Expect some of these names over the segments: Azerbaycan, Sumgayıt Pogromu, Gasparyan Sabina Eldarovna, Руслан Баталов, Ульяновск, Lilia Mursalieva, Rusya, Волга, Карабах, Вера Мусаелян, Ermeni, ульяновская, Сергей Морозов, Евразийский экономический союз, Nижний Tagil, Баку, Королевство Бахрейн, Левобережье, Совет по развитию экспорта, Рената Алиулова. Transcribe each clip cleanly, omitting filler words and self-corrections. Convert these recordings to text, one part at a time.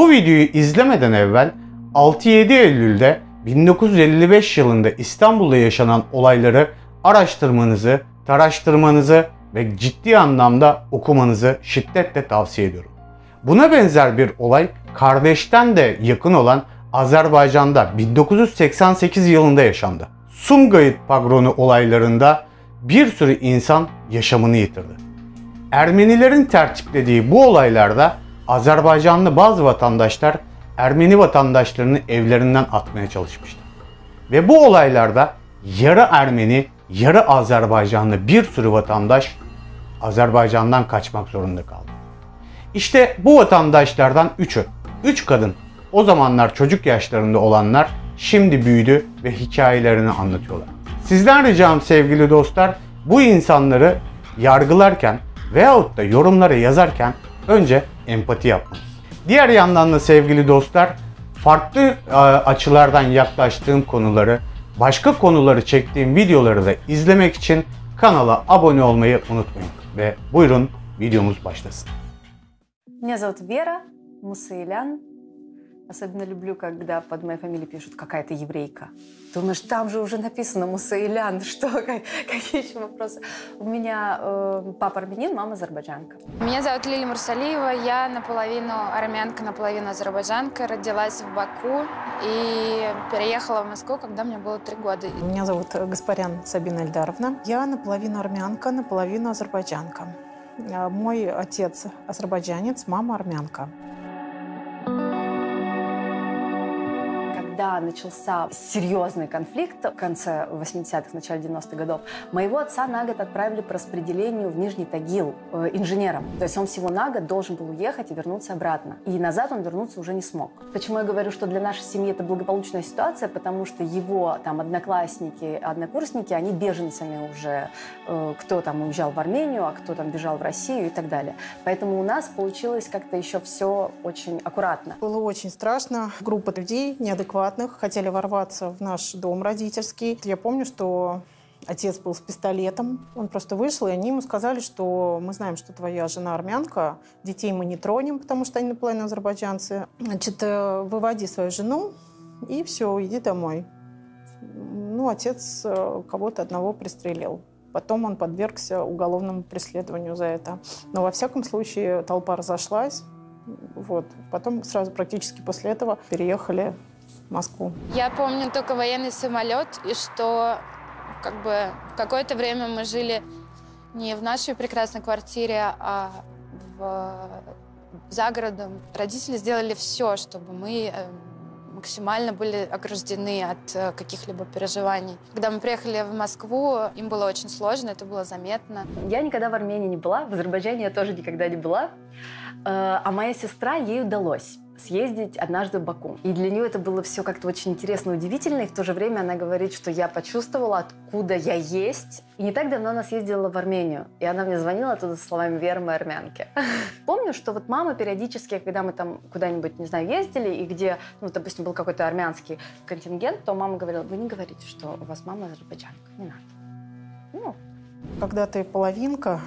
Bu videoyu izlemeden evvel 6-7 Eylül'de 1955 yılında İstanbul'da yaşanan olayları araştırmanızı, taraştırmanızı ve ciddi anlamda okumanızı şiddetle tavsiye ediyorum. Buna benzer bir olay kardeşten de yakın olan Azerbaycan'da 1988 yılında yaşandı. Sumgayıt Pogromu olaylarında bir sürü insan yaşamını yitirdi. Ermenilerin tertiplediği bu olaylarda Azerbaycanlı bazı vatandaşlar Ermeni vatandaşlarını evlerinden atmaya çalışmıştı. Ve bu olaylarda yarı Ermeni, yarı Azerbaycanlı bir sürü vatandaş Azerbaycan'dan kaçmak zorunda kaldı. İşte bu vatandaşlardan üç kadın, o zamanlar çocuk yaşlarında olanlar şimdi büyüdü ve hikayelerini anlatıyorlar. Sizden ricam sevgili dostlar, bu insanları yargılarken veyahut da yorumlara yazarken önce empati yapmanız. Diğer yandan da sevgili dostlar, farklı açılardan yaklaştığım konuları, başka konuları çektiğim videoları da izlemek için kanala abone olmayı unutmayın. Ve buyurun videomuz başlasın. Меня зовут Вера Мусаелян. Особенно люблю, когда под моей фамилией пишут «какая-то еврейка». Думаешь, там же уже написано «Мусаелян». Что? Какие еще вопросы? У меня папа армянин, мама азербайджанка. Меня зовут Лилия Мурсалиева. Я наполовину армянка, наполовину азербайджанка. Родилась в Баку и переехала в Москву, когда мне было 3 года. Меня зовут Gasparyan Sabina Eldarovna. Я наполовину армянка, наполовину азербайджанка. Мой отец азербайджанец, мама армянка. Когда начался серьезный конфликт в конце 80-х, начале 90-х годов, моего отца на год отправили по распределению в Нижний Тагил инженером. То есть он всего на год должен был уехать и вернуться обратно. И назад он вернуться уже не смог. Почему я говорю, что для нашей семьи это благополучная ситуация? Потому что его там одноклассники, однокурсники, они беженцами уже. Кто там уезжал в Армению, а кто там бежал в Россию и так далее. Поэтому у нас получилось как-то еще все очень аккуратно. Было очень страшно. Группа людей неадекватных хотели ворваться в наш дом родительский. Я помню, что отец был с пистолетом. Он просто вышел, и они ему сказали, что мы знаем, что твоя жена армянка, детей мы не тронем, потому что они наполовину азербайджанцы. Значит, выводи свою жену, и все, иди домой. Ну, отец кого-то одного пристрелил. Потом он подвергся уголовному преследованию за это. Но во всяком случае толпа разошлась. Вот. Потом сразу практически после этого переехали Москву. Я помню только военный самолет, и что как бы какое-то время мы жили не в нашей прекрасной квартире, а за городом. Родители сделали все, чтобы мы максимально были ограждены от каких-либо переживаний. Когда мы приехали в Москву, им было очень сложно, это было заметно. Я никогда в Армении не была, в Азербайджане я тоже никогда не была, а моя сестра, ей удалось съездить однажды в Баку. И для нее это было все как-то очень интересно, удивительно. И в то же время она говорит, что я почувствовала, откуда я есть. И не так давно она съездила в Армению. И она мне звонила оттуда со словами «Вера, мы армянки». Помню, что вот мама периодически, когда мы там куда-нибудь, не знаю, ездили, и где, ну, допустим, был какой-то армянский контингент, то мама говорила: «Вы не говорите, что у вас мама азербайджанка, не надо». Ну. Когда ты половинка,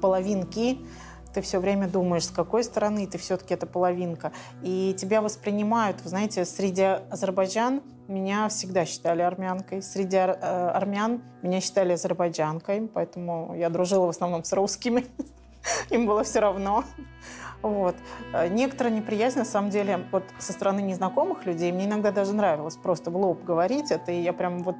половинки, ты все время думаешь, с какой стороны ты все-таки эта половинка. И тебя воспринимают, вы знаете, среди азербайджан меня всегда считали армянкой, среди армян меня считали азербайджанкой, поэтому я дружила в основном с русскими, им было все равно. Вот. Некоторая неприязнь, на самом деле, вот со стороны незнакомых людей, мне иногда даже нравилось просто в лоб говорить это, и я прям вот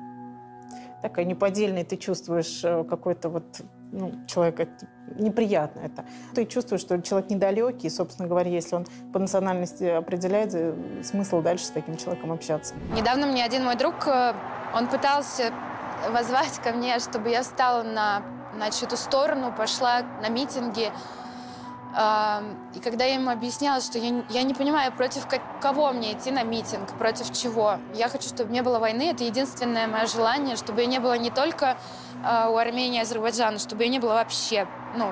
такая неподдельная, ты чувствуешь какой-то вот, ну, человек, это неприятно это. Ты чувствуешь, что человек недалекий, и, собственно говоря, если он по национальности определяет, смысл дальше с таким человеком общаться. Недавно мне один мой друг, он пытался воззвать ко мне, чтобы я встала на чью-то сторону, пошла на митинги. И когда я ему объясняла, что я не понимаю, против кого мне идти на митинг, против чего. Я хочу, чтобы не было войны. Это единственное мое желание, чтобы ее не было не только у Армении и Азербайджана, чтобы ее не было вообще. Ну,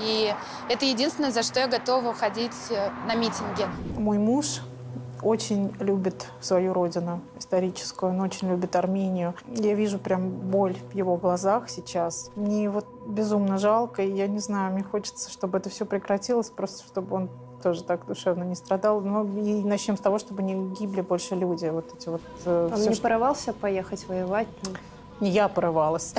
и это единственное, за что я готова ходить на митинги. Мой муж очень любит свою родину историческую, он очень любит Армению. Я вижу прям боль в его глазах сейчас. Мне его безумно жалко, и я не знаю, мне хочется, чтобы это все прекратилось, просто чтобы он тоже так душевно не страдал. Но и начнем с того, чтобы не гибли больше люди. Вот эти вот, он все, не порывался поехать воевать? Не я порывалась.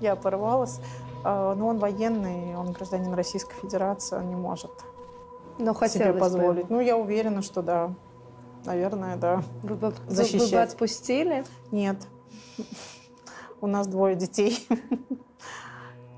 Я порывалась. Но он военный, он гражданин Российской Федерации, он не может себе позволить. Ну, я уверена, что да. Наверное, да. Защищать. Вы бы отпустили? Нет. У нас 2 детей.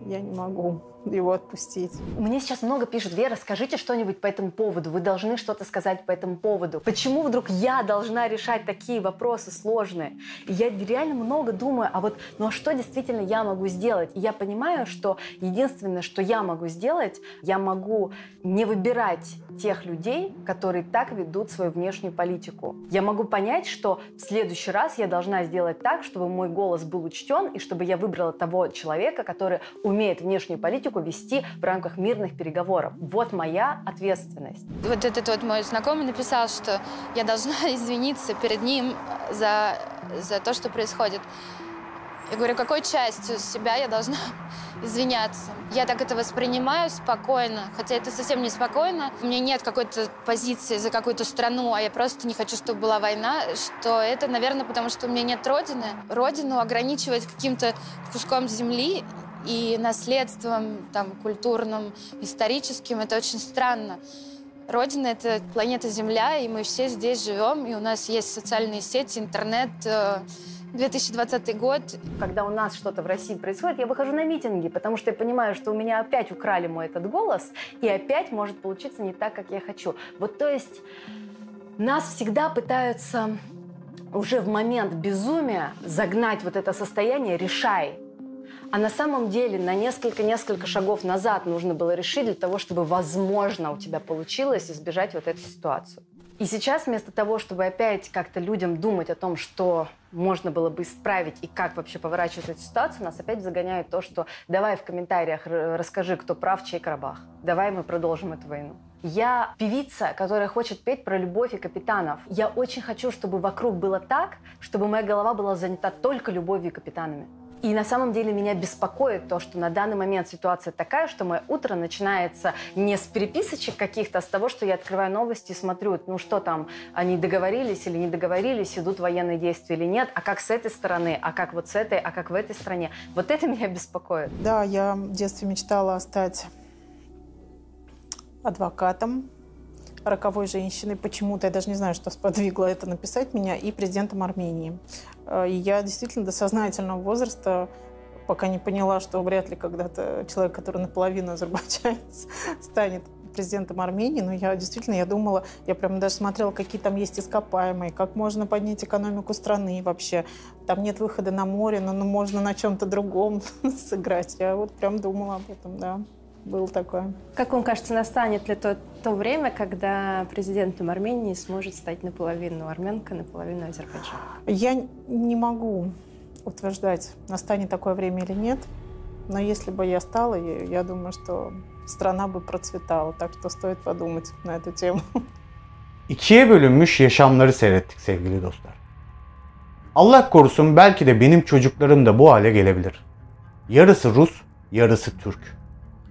Я не могу его отпустить. Мне сейчас много пишут: Вера, скажите что-нибудь по этому поводу. Вы должны что-то сказать по этому поводу. Почему вдруг я должна решать такие вопросы сложные? И я реально много думаю, а вот, ну а что действительно я могу сделать? И я понимаю, что единственное, что я могу сделать, я могу не выбирать тех людей, которые так ведут свою внешнюю политику. Я могу понять, что в следующий раз я должна сделать так, чтобы мой голос был учтен, и чтобы я выбрала того человека, который умеет внешнюю политику вести в рамках мирных переговоров. Вот моя ответственность. Вот этот вот мой знакомый написал, что я должна извиниться перед ним за то, что происходит. Я говорю, какой частью себя я должна извиняться? Я так это воспринимаю спокойно, хотя это совсем не спокойно. У меня нет какой-то позиции за какую-то страну, а я просто не хочу, чтобы была война, что это, наверное, потому что у меня нет родины. Родину ограничивать каким-то куском земли и наследством там, культурным, историческим, это очень странно. Родина — это планета Земля, и мы все здесь живем, и у нас есть социальные сети, интернет. 2020 год. Когда у нас что-то в России происходит, я выхожу на митинги, потому что я понимаю, что у меня опять украли мой этот голос, и опять может получиться не так, как я хочу. Вот то есть нас всегда пытаются уже в момент безумия загнать вот это состояние «решай». А на самом деле на несколько шагов назад нужно было решить для того, чтобы, возможно, у тебя получилось избежать вот эту ситуацию. И сейчас вместо того, чтобы опять как-то людям думать о том, что можно было бы исправить и как вообще поворачивать эту ситуацию, нас опять загоняют то, что давай в комментариях расскажи, кто прав, чей Карабах. Давай мы продолжим эту войну. Я певица, которая хочет петь про любовь и капитанов. Я очень хочу, чтобы вокруг было так, чтобы моя голова была занята только любовью и капитанами. И на самом деле меня беспокоит то, что на данный момент ситуация такая, что мое утро начинается не с переписочек каких-то, а с того, что я открываю новости и смотрю, ну что там, они договорились или не договорились, идут военные действия или нет, а как с этой стороны, а как вот с этой, а как в этой стране. Вот это меня беспокоит. Да, я в детстве мечтала стать адвокатом, роковой женщиной. Почему-то, я даже не знаю, что сподвигло это написать меня, и президентом Армении. И я действительно до сознательного возраста пока не поняла, что вряд ли когда-то человек, который наполовину азербайджанец, станет президентом Армении. Но я действительно, я думала, я прям даже смотрела, какие там есть ископаемые, как можно поднять экономику страны вообще. Там нет выхода на море, но можно на чем-то другом сыграть. Я вот прям думала об этом, да. Было такое. Как вам кажется, настанет ли то время, когда президентом Армении сможет стать наполовину армянка, наполовину азербайджанка? Я не могу утверждать, настанет такое время или нет. Но если бы я стала ею, я думаю, что страна бы процветала. Так что стоит подумать на эту тему. İkiye bölünmüş yaşamları seyrettik sevgili dostlar. Allah korusun belki de benim çocuklarım da bu hale gelebilir. Yarısı Rus, yarısı Türk.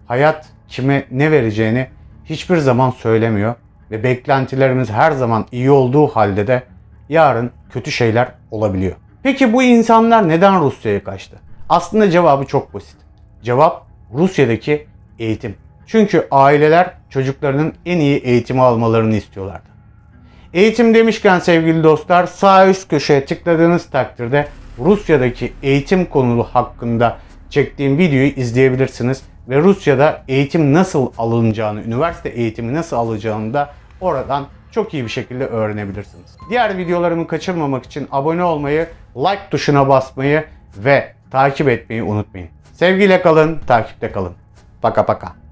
Hayat kime ne vereceğini hiçbir zaman söylemiyor ve beklentilerimiz her zaman iyi olduğu halde de yarın kötü şeyler olabiliyor. Peki bu insanlar neden Rusya'ya kaçtı? Aslında cevabı çok basit. Cevap Rusya'daki eğitim. Çünkü aileler çocuklarının en iyi eğitimi almalarını istiyorlardı. Eğitim demişken sevgili dostlar, sağ üst köşeye tıkladığınız takdirde Rusya'daki eğitim konulu hakkında çektiğim videoyu izleyebilirsiniz. Ve Rusya'da eğitim nasıl alınacağını, üniversite eğitimi nasıl alacağını da oradan çok iyi bir şekilde öğrenebilirsiniz. Diğer videolarımı kaçırmamak için abone olmayı, like tuşuna basmayı ve takip etmeyi unutmayın. Sevgiyle kalın, takipte kalın. Paka paka.